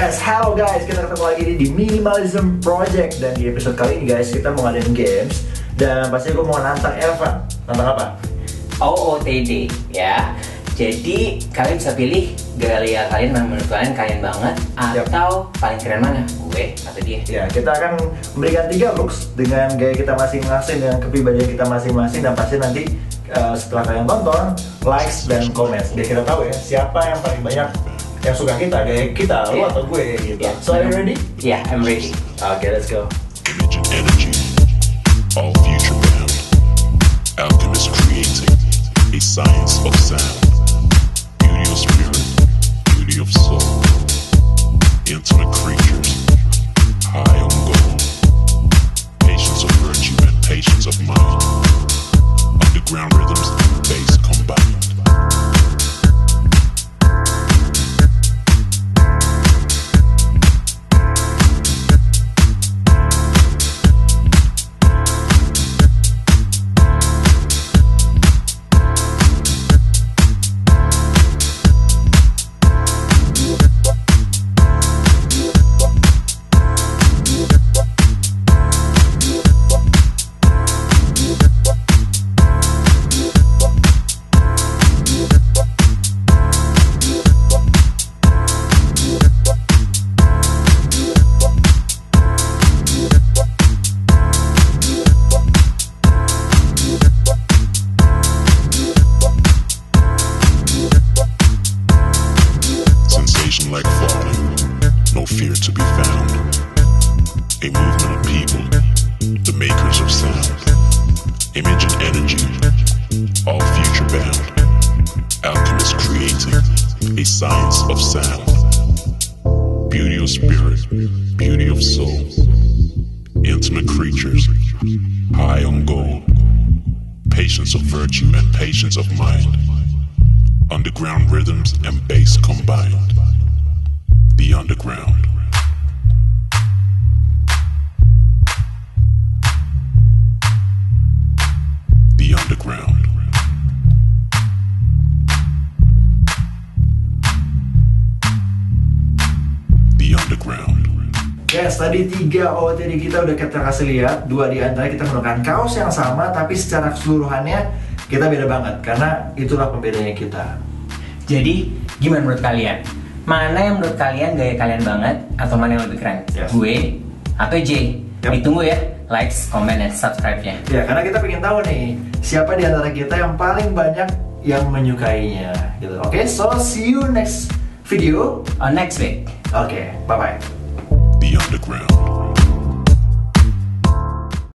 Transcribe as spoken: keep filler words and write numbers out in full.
guys, halo guys, kita ketemu lagi di Minimalism Project. Dan di episode kali ini guys, kita mau ngadain games. Dan pastinya gue mau nantang Erfan. Nantang apa? O O T D ya. Jadi kalian bisa pilih gaya kalian, menurut kalian kalian banget atau yep. paling keren mana? Gue atau dia? Ya, kita akan memberikan tiga looks dengan gaya kita masing-masing, dengan kepribadian kita masing-masing. Dan pasti nanti uh, setelah kalian tonton, likes dan comments, biar kita tahu ya siapa yang paling banyak yang suka kita, kayak kita, yeah. lu atau gue gitu. Yeah. So are you ready? Yeah, I'm ready. Okay, let's go. All future bound. Alchemist creating a science of sound. Beauty of spirit, beauty of soul. Intimate creatures, high on goal. Patience of virtue and patience of mind. Underground rhythms and bass combined. Yes, tadi tiga O O T D kita udah kita kasih lihat. Dua di antara kita menggunakan kaos yang sama, tapi secara keseluruhannya kita beda banget, karena itulah pembedanya kita. Jadi, gimana menurut kalian? Mana yang menurut kalian gaya kalian banget, atau mana yang lebih keren? Yes. Gue atau J? Yep. Ditunggu ya, likes, comment, dan subscribe-nya. Ya, karena kita pengen tahu nih, siapa di antara kita yang paling banyak yang menyukainya gitu. Oke, okay, so see you next video on next week. Oke, okay, bye-bye.